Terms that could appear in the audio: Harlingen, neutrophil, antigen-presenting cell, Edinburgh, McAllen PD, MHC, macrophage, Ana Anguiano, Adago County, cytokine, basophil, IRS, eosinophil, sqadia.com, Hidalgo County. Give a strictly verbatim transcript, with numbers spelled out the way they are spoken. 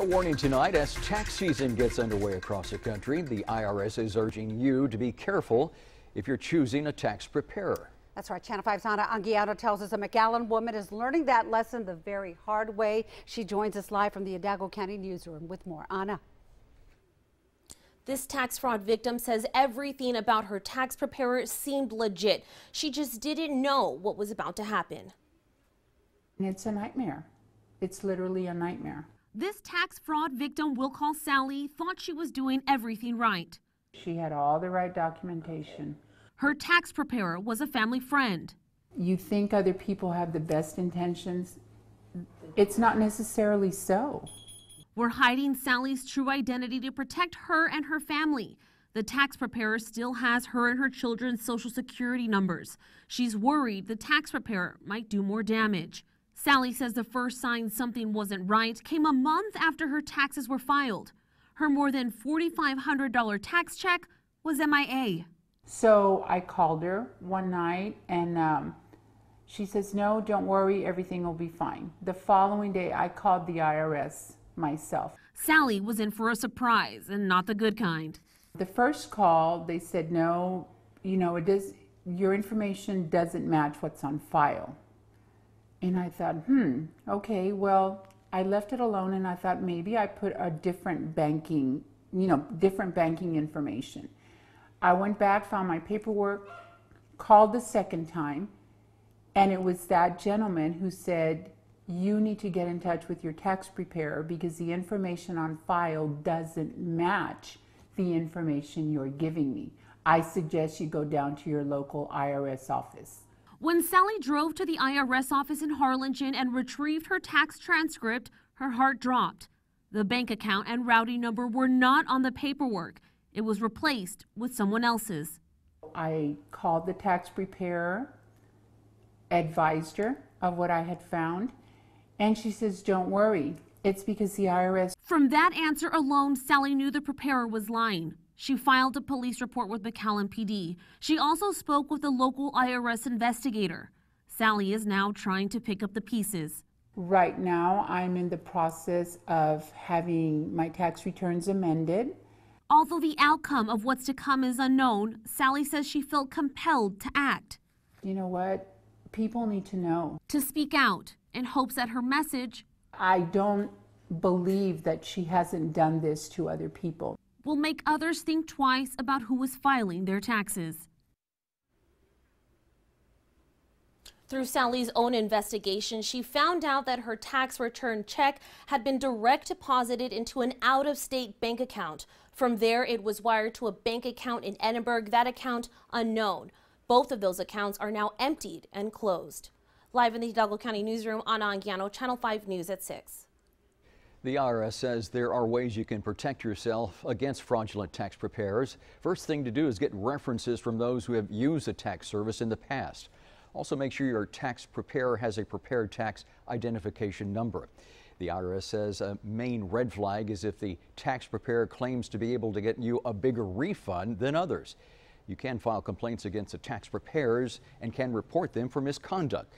A warning tonight as tax season gets underway across the country. The I R S is urging you to be careful if you're choosing a tax preparer. That's right. Channel five's Ana Anguiano tells us a McAllen woman is learning that lesson the very hard way. She joins us live from the Adago County newsroom with more. Ana. This tax fraud victim says everything about her tax preparer seemed legit. She just didn't know what was about to happen. It's a nightmare. It's literally a nightmare. This tax fraud victim we'll call Sally thought she was doing everything right. She had all the right documentation. Her tax preparer was a family friend. You think other people have the best intentions? It's not necessarily so. We're hiding Sally's true identity to protect her and her family. The tax preparer still has her and her children's social security numbers. She's worried the tax preparer might do more damage. Sally says the first sign something wasn't right came a month after her taxes were filed. Her more than four thousand five hundred dollar tax check was M I A. So I called her one night and um, she says, no, don't worry, everything will be fine. The following day, I called the I R S myself. Sally was in for a surprise and not the good kind. The first call, they said, no, you know, it does, your information doesn't match what's on file. And I thought, hmm, okay, well, I left it alone and I thought maybe I put a different banking, you know, different banking information. I went back, found my paperwork, called the second time, and it was that gentleman who said, you need to get in touch with your tax preparer because the information on file doesn't match the information you're giving me. I suggest you go down to your local I R S office. When Sally drove to the I R S office in Harlingen and retrieved her tax transcript, her heart dropped. The bank account and routing number were not on the paperwork. It was replaced with someone else's. I called the tax preparer, advised her of what I had found, and she says, don't worry, it's because the I R S... From that answer alone, Sally knew the preparer was lying. She filed a police report with McAllen P D. She also spoke with a local I R S investigator. Sally is now trying to pick up the pieces. Right now, I'm in the process of having my tax returns amended. Although the outcome of what's to come is unknown, Sally says she felt compelled to act. You know what? People need to know. To speak out in hopes that her message... I don't believe that she hasn't done this to other people. ...will make others think twice about who is filing their taxes. Through Sally's own investigation, she found out that her tax return check had been direct deposited into an out-of-state bank account. From there, it was wired to a bank account in Edinburgh, that account unknown. Both of those accounts are now emptied and closed. Live in the Hidalgo County newsroom, Ana Anguiano, Channel five News at six. The I R S says there are ways you can protect yourself against fraudulent tax preparers. First thing to do is get references from those who have used a tax service in the past. Also, make sure your tax preparer has a prepared tax identification number. The I R S says a main red flag is if the tax preparer claims to be able to get you a bigger refund than others. You can file complaints against the tax preparers and can report them for misconduct.